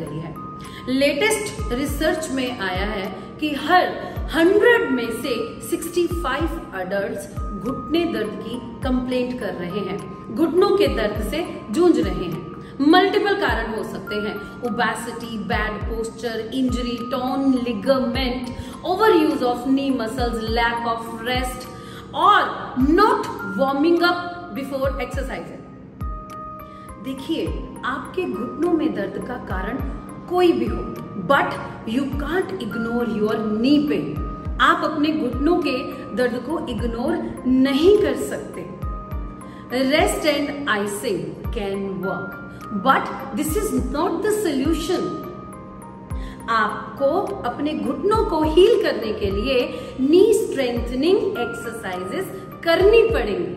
गई है। Latest research में आया है कि हर 100 में से 65 अडल्ट्स घुटने दर्द की कंप्लेंट कर रहे हैं, घुटनों के दर्द से जूझ रहे हैं। मल्टीपल कारण हो सकते हैं, obesity, bad posture, injury, torn, ligament, over use of knee muscles, lack of rest और not warming up before exercise. देखिए, आपके घुटनों में दर्द का कारण कोई भी हो, but you can't ignore your knee pain. आप अपने घुटनों के दर्द को इग्नोर नहीं कर सकते। Rest and icing can work, but this is not the solution. आपको अपने घुटनों को हील करने के लिए नी स्ट्रेंथनिंग एक्सरसाइजेस करनी पड़ेंगी।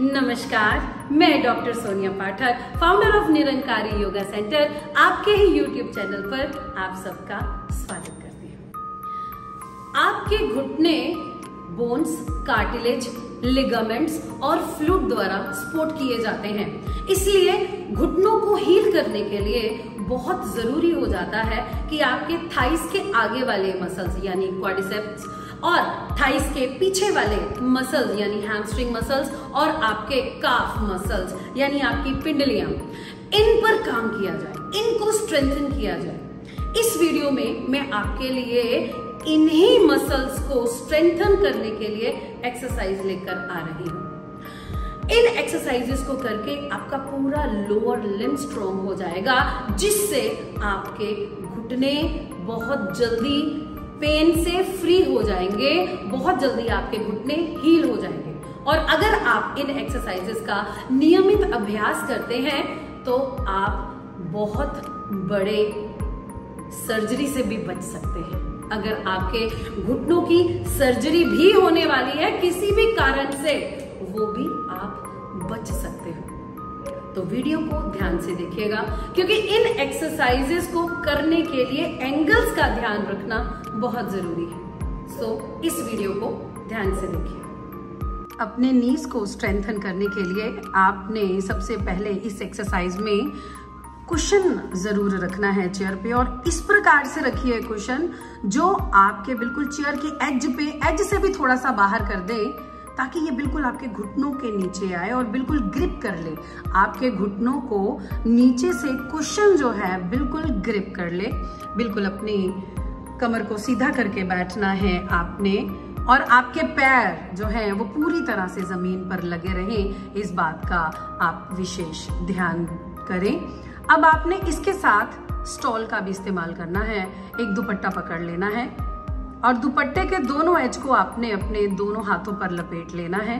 नमस्कार, मैं doctor Sonia Pathak, founder of Nirankari yoga centre, आपके ही YouTube चैनल पर आप सबका स्वागत करती हूँ। आपके घुटने बोन्स, कार्टिलेज, लिगामेंट्स और फ्लूइड द्वारा सपोर्ट किए जाते हैं, इसलिए घुटनों को हील करने के लिए बहुत जरूरी हो जाता है कि आपके थाइस के आगे वाले मसल्स यानी क्वाड्रिसेप्स और थाइस के पीछे वाले मसल्स यानी हैमस्ट्रिंग मसल्स और आपके काफ मसल्स यानी आपकी पिंडलियां, इन पर काम किया जाए, इनको स्ट्रेंथन किया जाए। इस वीडियो में मैं आपके लिए इन्हीं मसल्स को स्ट्रेंथन करने के लिए एक्सरसाइज लेकर आ रही हूँ। इन एक्सरसाइजेस को करके आपका पूरा लोअर लिम्ब स्ट्रॉन्ग हो जाएगा, जिससे आपके घुटने बहुत जल्दी पेन से फ्री हो जाएंगे, बहुत जल्दी आपके घुटने हील हो जाएंगे। और अगर आप इन एक्सरसाइजेस का नियमित अभ्यास करते हैं तो आप बहुत बड़े सर्जरी से भी बच सकते हैं। अगर आपके घुटनों की सर्जरी भी होने वाली है किसी भी कारण से, वो भी आप बच सकते हो। तो वीडियो को ध्यान से देखिएगा, क्योंकि इन एक्सरसाइजेस को करने के लिए एंगल्स का ध्यान रखना बहुत जरूरी है। सो इस वीडियो को ध्यान से देखिए। अपने नीज को स्ट्रेंथन करने के लिए आपने सबसे पहले इस एक्सरसाइज में कुशन जरूर रखना है चेयर पे, और इस प्रकार से रखिए कुशन जो आपके बिल्कुल चेयर की एज पे, एज से भी थोड़ा सा बाहर कर दे, ताकि ये बिल्कुल आपके घुटनों के नीचे आए और बिल्कुल ग्रिप कर ले। आपके घुटनों को नीचे से कुशन जो है बिल्कुल ग्रिप कर ले। बिल्कुल अपनी कमर को सीधा करके बैठना है आपने, और आपके पैर जो है वो पूरी तरह से जमीन पर लगे रहें, इस बात का आप विशेष ध्यान करें। अब आपने इसके साथ स्टॉल का भी इस्तेमाल करना है। एक दुपट्टा पकड़ लेना है और दुपट्टे के दोनों एज को आपने अपने दोनों हाथों पर लपेट लेना है,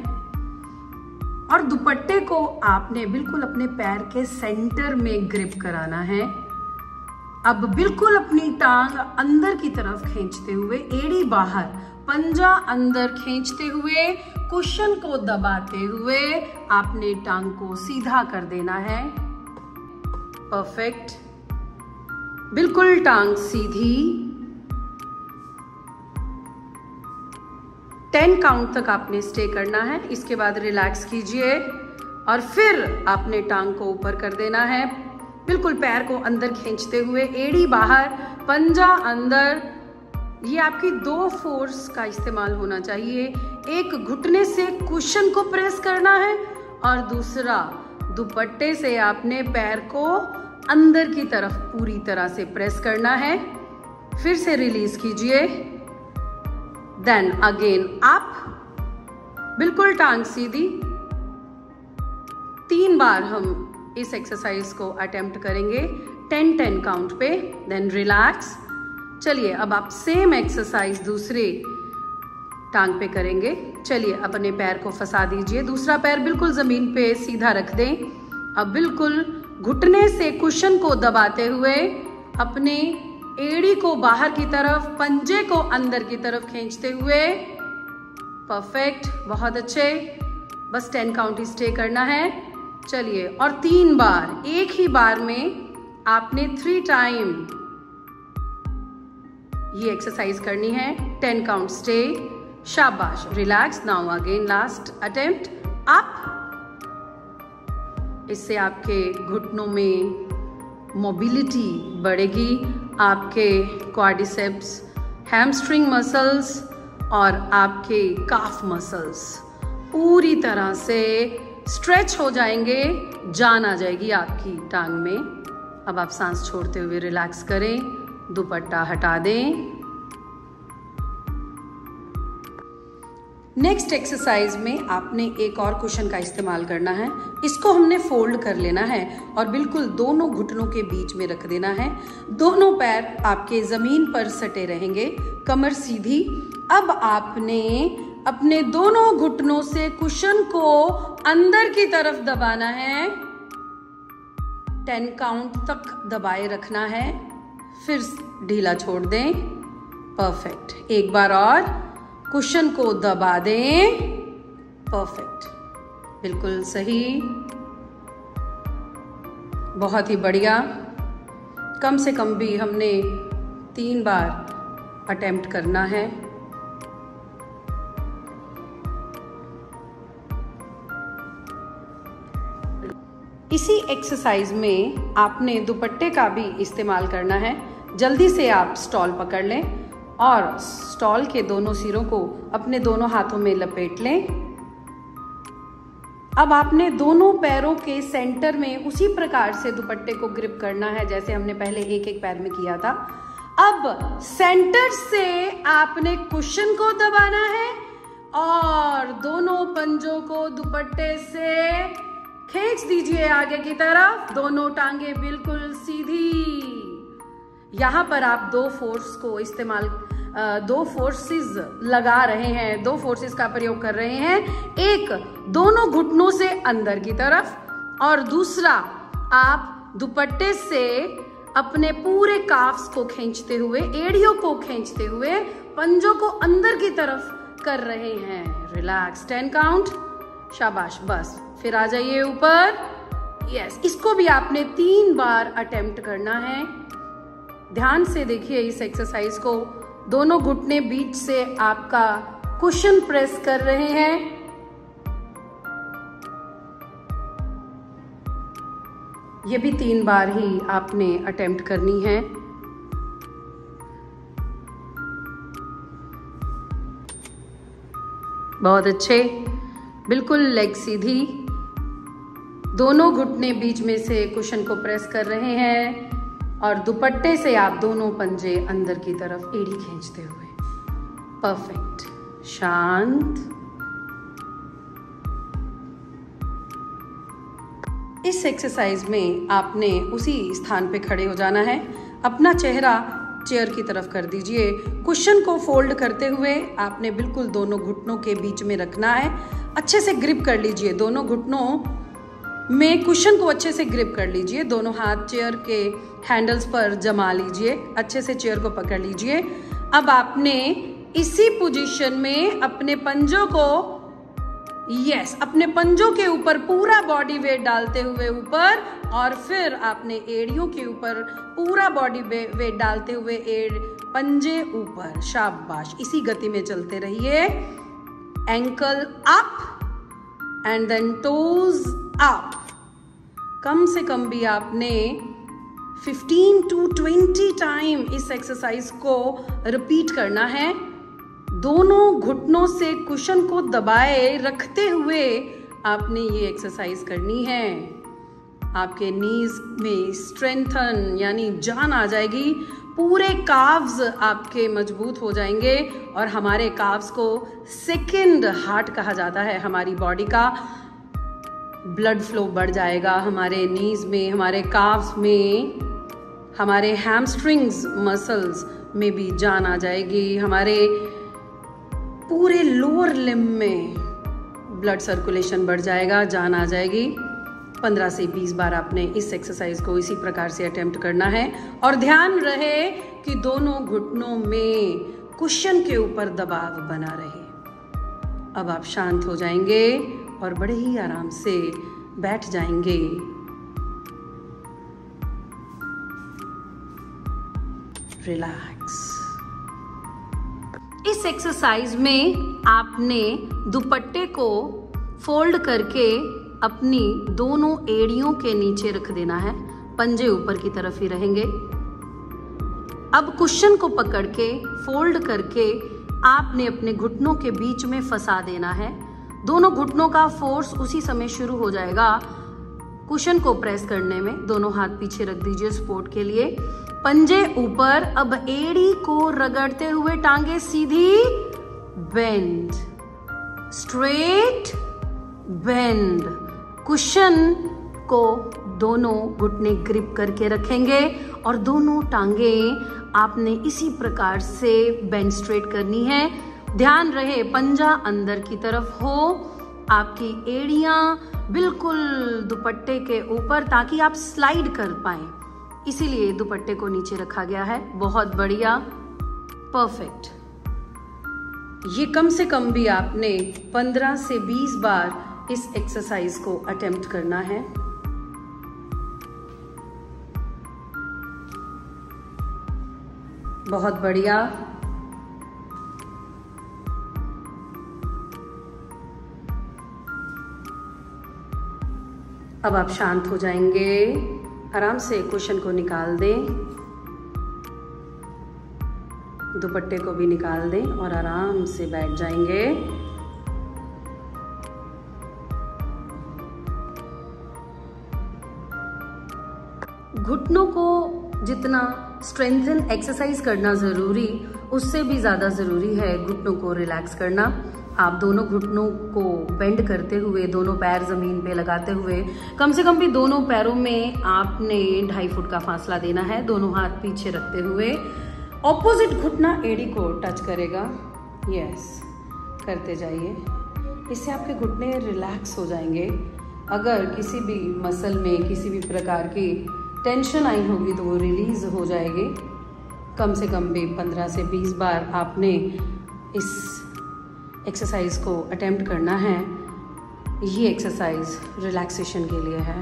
और दुपट्टे को आपने बिल्कुल अपने पैर के सेंटर में ग्रिप कराना है। अब बिल्कुल अपनी टांग अंदर की तरफ खींचते हुए, एड़ी बाहर, पंजा अंदर खींचते हुए, कुशन को दबाते हुए आपने टांग को सीधा कर देना है। परफेक्ट, बिल्कुल टांग सीधी। 10 काउंट तक आपने स्टे करना है, इसके बाद रिलैक्स कीजिए और फिर आपने टांग को ऊपर कर देना है। बिल्कुल पैर को अंदर खींचते हुए, एड़ी बाहर, पंजा अंदर। ये आपकी दो फोर्स का इस्तेमाल होना चाहिए, एक घुटने से कुशन को प्रेस करना है और दूसरा दुपट्टे से आपने पैर को अंदर की तरफ पूरी तरह से प्रेस करना है। फिर से रिलीज कीजिए। देन अगेन आप बिल्कुल टांग सीधी। 3 बार हम इस एक्सरसाइज को अटेम्प्ट करेंगे 10-10 काउंट पे। Then relax. चलिए अब आप सेम एक्सरसाइज दूसरे टांग पे करेंगे। चलिए अपने पैर को फंसा दीजिए, दूसरा पैर बिल्कुल ज़मीन पे सीधा रख दें। अब बिल्कुल घुटने से कुशन को दबाते हुए अपने एड़ी को बाहर की तरफ, पंजे को अंदर की तरफ खींचते हुए। परफेक्ट, बहुत अच्छे। बस 10 काउंट स्टे करना है। चलिए, और 3 बार, एक ही बार में आपने 3 टाइम ये एक्सरसाइज करनी है। 10 काउंट स्टे। शाबाश, relax. Now again last attempt up. इससे आपके घुटनों में मोबिलिटी बढ़ेगी, आपके क्वाड्रिसेप्स, हैमस्ट्रिंग मसल्स और आपके काफ मसल्स पूरी तरह से स्ट्रेच हो जाएंगे, जान आ जाएगी आपकी टांग में। अब आप सांस छोड़ते हुए रिलैक्स करें, दुपट्टा हटा दें। नेक्स्ट एक्सरसाइज में आपने एक और कुशन का इस्तेमाल करना है। इसको हमने फोल्ड कर लेना है और बिल्कुल दोनों घुटनों के बीच में रख देना है। दोनों पैर आपके ज़मीन पर सटे रहेंगे, कमर सीधी। अब आपने अपने दोनों घुटनों से कुशन को अंदर की तरफ दबाना है। 10 काउंट तक दबाए रखना है, फिर ढीला छोड़ दें। परफेक्ट। एक बार और कुशन को दबा दें। परफेक्ट, बिल्कुल सही, बहुत ही बढ़िया। कम से कम भी हमने 3 बार अटेम्प्ट करना है। इसी एक्सरसाइज में आपने दुपट्टे का भी इस्तेमाल करना है। जल्दी से आप स्टॉल पकड़ लें और स्टॉल के दोनों सिरों को अपने दोनों हाथों में लपेट लें। अब आपने दोनों पैरों के सेंटर में उसी प्रकार से दुपट्टे को ग्रिप करना है जैसे हमने पहले एक एक पैर में किया था। अब सेंटर से आपने कुशन को दबाना है और दोनों पंजों को दुपट्टे से खींच दीजिए आगे की तरफ। दोनों टांगे बिल्कुल सीधी। यहाँ पर आप 2 फोर्स को इस्तेमाल 2 फोर्सेस लगा रहे हैं, 2 फोर्सेस का प्रयोग कर रहे हैं। एक दोनों घुटनों से अंदर की तरफ और दूसरा आप दुपट्टे से अपने पूरे काफ्स को खींचते हुए, एड़ियों को खींचते हुए पंजों को अंदर की तरफ कर रहे हैं। रिलैक्स। 10 काउंट, शाबाश, बस। फिर आ जाइए ऊपर। यस, इसको भी आपने 3 बार अटेम्प्ट करना है। ध्यान से देखिए इस एक्सरसाइज को। दोनों घुटने बीच से आपका कुशन प्रेस कर रहे हैं। ये भी 3 बार ही आपने अटेम्प्ट करनी है। बहुत अच्छे, बिल्कुल लेग सीधी। दोनों घुटने बीच में से कुशन को प्रेस कर रहे हैं और दुपट्टे से आप दोनों पंजे अंदर की तरफ एड़ी खींचते हुए। परफेक्ट, शांत। इस एक्सरसाइज में आपने उसी स्थान पे खड़े हो जाना है। अपना चेहरा चेयर की तरफ कर दीजिए। कुशन को फोल्ड करते हुए आपने बिल्कुल दोनों घुटनों के बीच में रखना है। अच्छे से ग्रिप कर लीजिए, दोनों घुटनों में कुशन को अच्छे से ग्रिप कर लीजिए। दोनों हाथ चेयर के हैंडल्स पर जमा लीजिए, अच्छे से चेयर को पकड़ लीजिए। अब आपने इसी पोजीशन में अपने पंजों को, यस, अपने पंजों के ऊपर पूरा बॉडी वेट डालते हुए ऊपर, और फिर आपने एड़ियों के ऊपर पूरा बॉडी वेट डालते हुए पंजे ऊपर। शाबाश, इसी गति में चलते रहिए। Ankle up and then toes आप। कम से कम भी आपने 15 to 20 टाइम इस एक्सरसाइज को रिपीट करना है। दोनों घुटनों से कुशन को दबाए रखते हुए आपने ये एक्सरसाइज करनी है। आपके नीज में स्ट्रेंथन यानी जान आ जाएगी, पूरे काफ्स आपके मजबूत हो जाएंगे। और हमारे काफ्स को सेकेंड हार्ट कहा जाता है। हमारी बॉडी का ब्लड फ्लो बढ़ जाएगा। हमारे नीज में, हमारे काफ्स में, हमारे हैमस्ट्रिंग्स मसल्स में भी जान आ जाएगी। हमारे पूरे लोअर लिम्ब में ब्लड सर्कुलेशन बढ़ जाएगा, जान आ जाएगी। 15 से 20 बार आपने इस एक्सरसाइज को इसी प्रकार से अटेम्प्ट करना है। और ध्यान रहे कि दोनों घुटनों में कुशन के ऊपर दबाव बना रहे। अब आप शांत हो जाएंगे और बड़े ही आराम से बैठ जाएंगे। रिलैक्स। इस एक्सरसाइज में आपने दुपट्टे को फोल्ड करके अपनी दोनों एड़ियों के नीचे रख देना है। पंजे ऊपर की तरफ ही रहेंगे। अब कुशन को पकड़ के फोल्ड करके आपने अपने घुटनों के बीच में फंसा देना है। दोनों घुटनों का फोर्स उसी समय शुरू हो जाएगा कुशन को प्रेस करने में। दोनों हाथ पीछे रख दीजिए सपोर्ट के लिए, पंजे ऊपर। अब एड़ी को रगड़ते हुए टांगे सीधी, बेंड, स्ट्रेट, बेंड। कुशन को दोनों घुटने ग्रिप करके रखेंगे और दोनों टांगे आपने इसी प्रकार से बेंड स्ट्रेट करनी है। ध्यान रहे पंजा अंदर की तरफ हो, आपकी एड़ियां बिल्कुल दुपट्टे के ऊपर, ताकि आप स्लाइड कर पाए, इसीलिए दुपट्टे को नीचे रखा गया है। बहुत बढ़िया, परफेक्ट। ये कम से कम भी आपने 15 से 20 बार इस एक्सरसाइज को अटेम्प्ट करना है। बहुत बढ़िया। अब आप शांत हो जाएंगे, आराम से कुशन को निकाल दें, दुपट्टे को भी निकाल दें और आराम से बैठ जाएंगे। घुटनों को जितना स्ट्रेंथन एक्सरसाइज करना जरूरी, उससे भी ज़्यादा ज़रूरी है घुटनों को रिलैक्स करना। आप दोनों घुटनों को बेंड करते हुए, दोनों पैर ज़मीन पे लगाते हुए, कम से कम भी दोनों पैरों में आपने 2.5 फुट का फासला देना है। दोनों हाथ पीछे रखते हुए ऑपोजिट घुटना एड़ी को टच करेगा। यस, करते जाइए, इससे आपके घुटने रिलैक्स हो जाएंगे। अगर किसी भी मसल में किसी भी प्रकार की टेंशन आई होगी तो वो रिलीज हो जाएगी। कम से कम भी 15 से 20 बार आपने इस एक्सरसाइज को अटेम्प्ट करना है। ये एक्सरसाइज रिलैक्सेशन के लिए है।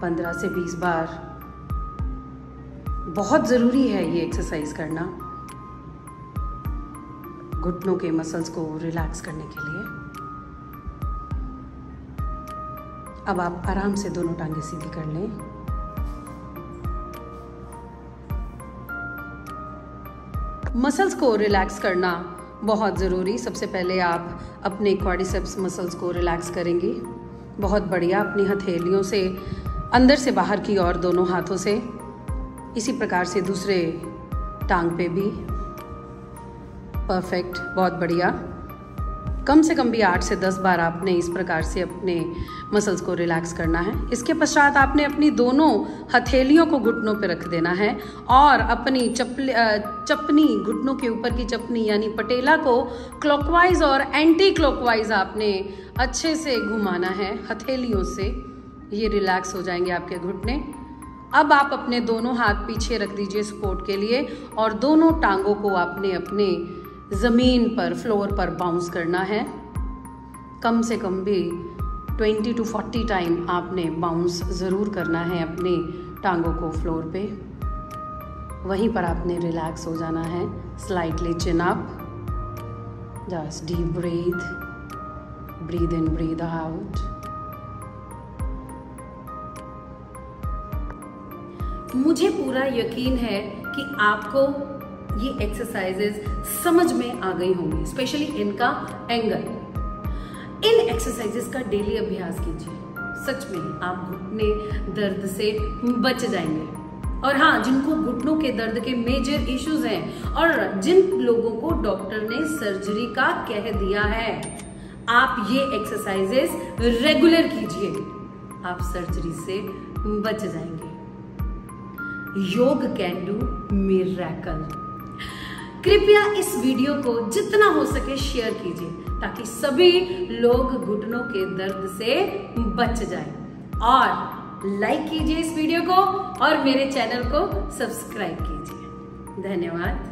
15 से 20 बार बहुत ज़रूरी है ये एक्सरसाइज करना, घुटनों के मसल्स को रिलैक्स करने के लिए। अब आप आराम से दोनों टांगे सीधी कर लें। मसल्स को रिलैक्स करना बहुत ज़रूरी। सबसे पहले आप अपने क्वाड्रिसेप्स मसल्स को रिलैक्स करेंगे। बहुत बढ़िया, अपनी हथेलियों से अंदर से बाहर की ओर दोनों हाथों से, इसी प्रकार से दूसरे टांग पे भी। परफेक्ट, बहुत बढ़िया। कम से कम भी 8 से 10 बार आपने इस प्रकार से अपने मसल्स को रिलैक्स करना है। इसके पश्चात आपने अपनी दोनों हथेलियों को घुटनों पर रख देना है और अपनी चपनी, घुटनों के ऊपर की चपनी यानी पटेला को क्लॉकवाइज और एंटी क्लॉकवाइज आपने अच्छे से घुमाना है हथेलियों से। ये रिलैक्स हो जाएंगे आपके घुटने। अब आप अपने दोनों हाथ पीछे रख दीजिए सपोर्ट के लिए और दोनों टांगों को आपने अपने ज़मीन पर, फ्लोर पर बाउंस करना है। कम से कम भी 20 to 40 टाइम आपने बाउंस ज़रूर करना है अपने टांगों को फ्लोर पे। वहीं पर आपने रिलैक्स हो जाना है। Slightly chin up, just deep breath, breathe in breathe out. मुझे पूरा यकीन है कि आपको ये एक्सरसाइजेज समझ में आ गई होंगी, स्पेशली इनका एंगल। इन एक्सरसाइजेज का डेली अभ्यास कीजिए, सच में आप घुटने दर्द से बच जाएंगे। और हाँ, जिनको घुटनों के दर्द के मेजर इश्यूज हैं और जिन लोगों को डॉक्टर ने सर्जरी का कह दिया है, आप ये एक्सरसाइजेज रेगुलर कीजिए, आप सर्जरी से बच जाएंगे। योग कैन डू मिरेकल। कृपया इस वीडियो को जितना हो सके शेयर कीजिए ताकि सभी लोग घुटनों के दर्द से बच जाएं। और लाइक कीजिए इस वीडियो को और मेरे चैनल को सब्सक्राइब कीजिए। धन्यवाद।